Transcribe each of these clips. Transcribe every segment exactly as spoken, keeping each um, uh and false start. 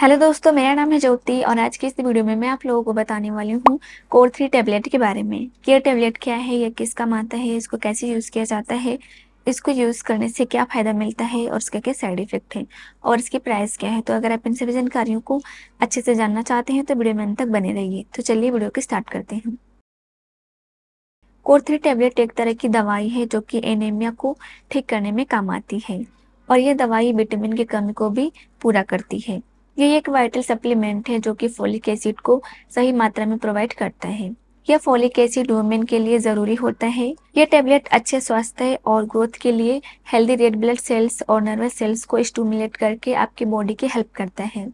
Hello दोस्तों, मेरा नाम है ज्योति और आज की इस वीडियो में मैं आप लोगों को बताने वाली हूँ कोर थ्री टेबलेट के बारे में। ये टेबलेट क्या है, यह किस काम आता है, इसको कैसे यूज़ किया जाता है, इसको यूज़ करने से क्या फ़ायदा मिलता है और इसके क्या साइड इफेक्ट हैं और इसकी प्राइस क्या है। तो अगर आप इन सभी जानकारियों को अच्छे से जानना चाहते हैं तो वीडियो में अंत तक बने रहिए। तो चलिए वीडियो को स्टार्ट करते हैं। कोर थ्री टेबलेट एक तरह की दवाई है जो कि एनीमिया को ठीक करने में काम आती है और यह दवाई विटामिन की कमी को भी पूरा करती है। ये एक वाइटल सप्लीमेंट है जो कि फोलिक एसिड को सही मात्रा में प्रोवाइड करता है। यह फोलिक एसिड वुमेन के लिए जरूरी होता है। यह टेबलेट अच्छे स्वास्थ्य और ग्रोथ के लिए हेल्दी रेड ब्लड सेल्स और नर्वस सेल्स को स्टिमुलेट करके आपकी बॉडी की हेल्प करता है।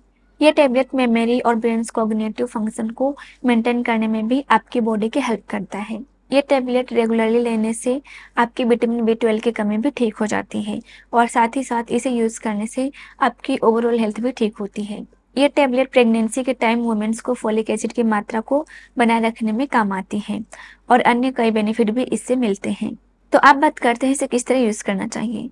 यह टेबलेट मेमोरी और ब्रेन कॉग्निटिव फंक्शन को मेंटेन करने में भी आपकी बॉडी की हेल्प करता है। ये टेबलेट रेगुलरली लेने से आपकी विटामिन बी ट्वेल्व की कमी भी ठीक हो जाती है और साथ ही साथ इसे यूज़ करने से आपकी ओवरऑल हेल्थ भी ठीक होती है। ये टेबलेट प्रेगनेंसी के टाइम वुमेन्स को फोलिक एसिड की मात्रा को बनाए रखने में काम आती है और अन्य कई बेनिफिट भी इससे मिलते हैं। तो आप बात करते हैं इसे किस तरह यूज़ करना चाहिए।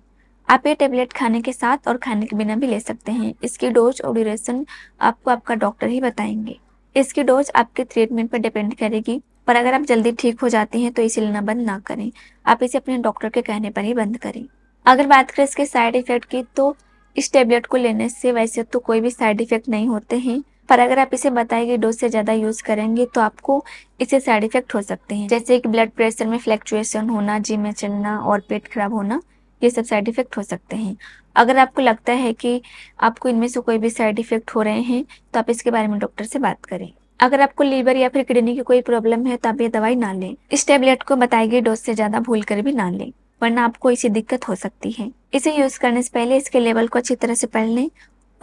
आप ये टेबलेट खाने के साथ और खाने के बिना भी ले सकते हैं। इसकी डोज और ड्यूरेशन आपको आपका डॉक्टर ही बताएंगे। इसकी डोज आपके ट्रीटमेंट पर डिपेंड करेगी, पर अगर आप जल्दी ठीक हो जाते हैं तो इसे लेना बंद ना करें। आप इसे अपने डॉक्टर के कहने पर ही बंद करें। अगर बात करें इसके साइड इफेक्ट की, तो इस टेबलेट को लेने से वैसे तो कोई भी साइड इफेक्ट नहीं होते हैं, पर अगर आप इसे बताई गई डोज से ज़्यादा यूज़ करेंगे तो आपको इसे साइड इफेक्ट हो सकते हैं, जैसे कि ब्लड प्रेशर में फ्लैक्चुएशन होना, जी में चलना और पेट खराब होना, ये सब साइड इफेक्ट हो सकते हैं। अगर आपको लगता है कि आपको इनमें से कोई भी साइड इफेक्ट हो रहे हैं तो आप इसके बारे में डॉक्टर से बात करें। अगर आपको लीवर या फिर किडनी की कोई प्रॉब्लम है तो आप ये दवाई ना लें। इस टेबलेट को बताई गई डोज से ज़्यादा भूल कर भी ना लें, वरना आपको इसी दिक्कत हो सकती है। इसे यूज़ करने से पहले इसके लेबल को अच्छी तरह से पढ़ लें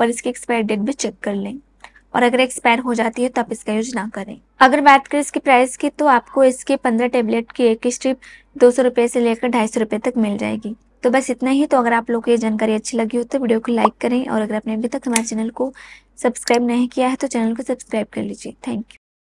और इसकी एक्सपायर डेट भी चेक कर लें, और अगर एक्सपायर हो जाती है तो आप इसका यूज ना करें। अगर बात करें इसकी प्राइस की, तो आपको इसके पंद्रह टेबलेट की एक स्ट्रिप दो सौ रुपये से लेकर ढाई सौ रुपये तक मिल जाएगी। तो बस इतना ही। तो अगर आप लोग को ये जानकारी अच्छी लगी हो तो वीडियो को लाइक करें और अगर आपने अभी तक हमारे चैनल को सब्सक्राइब नहीं किया है तो चैनल को सब्सक्राइब कर लीजिए। Thank you.